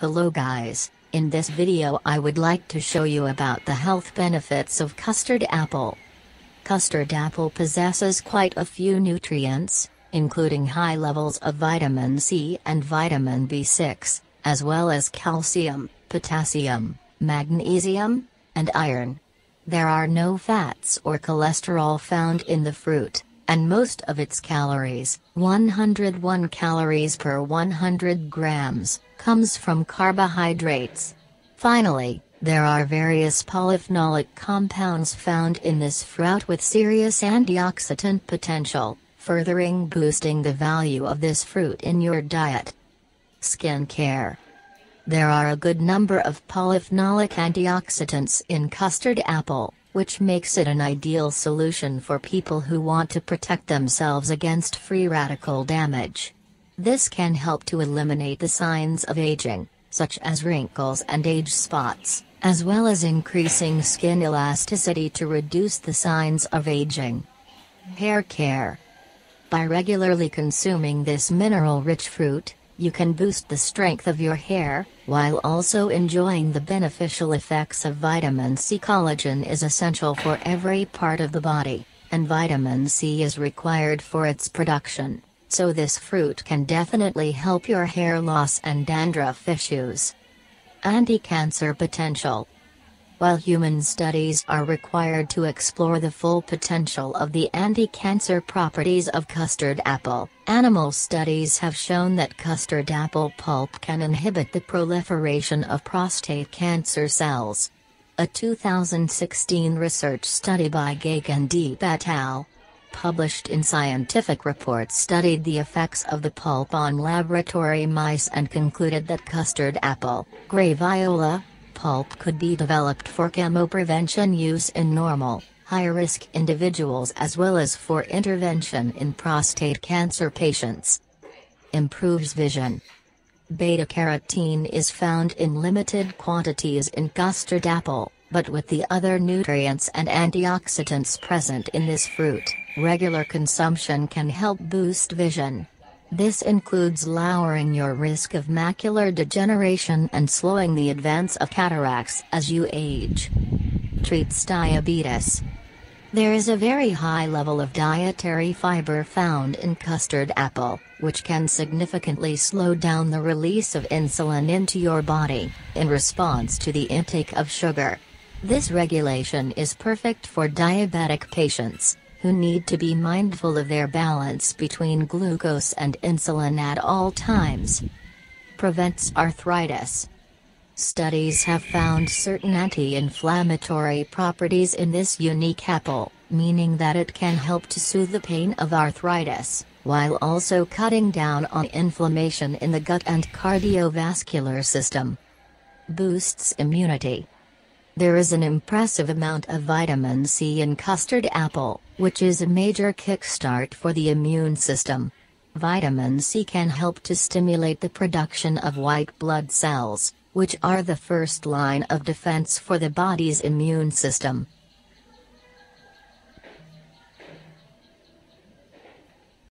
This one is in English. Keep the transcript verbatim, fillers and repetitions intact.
Hello guys, in this video I would like to show you about the health benefits of custard apple. Custard apple possesses quite a few nutrients, including high levels of vitamin C and vitamin B six, as well as calcium, potassium, magnesium, and iron. There are no fats or cholesterol found in the fruit, and most of its calories, one hundred one calories per one hundred grams, comes from carbohydrates. Finally, there are various polyphenolic compounds found in this fruit with serious antioxidant potential, furthering boosting the value of this fruit in your diet. Skin care. There are a good number of polyphenolic antioxidants in custard apple, which makes it an ideal solution for people who want to protect themselves against free radical damage. This can help to eliminate the signs of aging, such as wrinkles and age spots, as well as increasing skin elasticity to reduce the signs of aging. Hair care. By regularly consuming this mineral-rich fruit, you can boost the strength of your hair, while also enjoying the beneficial effects of vitamin C. Collagen is essential for every part of the body, and vitamin C is required for its production. So this fruit can definitely help your hair loss and dandruff issues. Anti-cancer potential. While human studies are required to explore the full potential of the anti-cancer properties of custard apple, animal studies have shown that custard apple pulp can inhibit the proliferation of prostate cancer cells. A two thousand sixteen research study by Gagandeep Atal, published in Scientific Reports, studied the effects of the pulp on laboratory mice and concluded that custard apple, gray viola, pulp could be developed for chemoprevention use in normal, high-risk individuals as well as for intervention in prostate cancer patients. Improves vision. Beta-carotene is found in limited quantities in custard apple, but with the other nutrients and antioxidants present in this fruit, regular consumption can help boost vision. This includes lowering your risk of macular degeneration and slowing the advance of cataracts as you age. Treats diabetes. There is a very high level of dietary fiber found in custard apple, which can significantly slow down the release of insulin into your body, in response to the intake of sugar. This regulation is perfect for diabetic patients, who need to be mindful of their balance between glucose and insulin at all times. Prevents arthritis. Studies have found certain anti-inflammatory properties in this unique apple, meaning that it can help to soothe the pain of arthritis, while also cutting down on inflammation in the gut and cardiovascular system. Boosts immunity. There is an impressive amount of vitamin C in custard apple, which is a major kickstart for the immune system. Vitamin C can help to stimulate the production of white blood cells, which are the first line of defense for the body's immune system.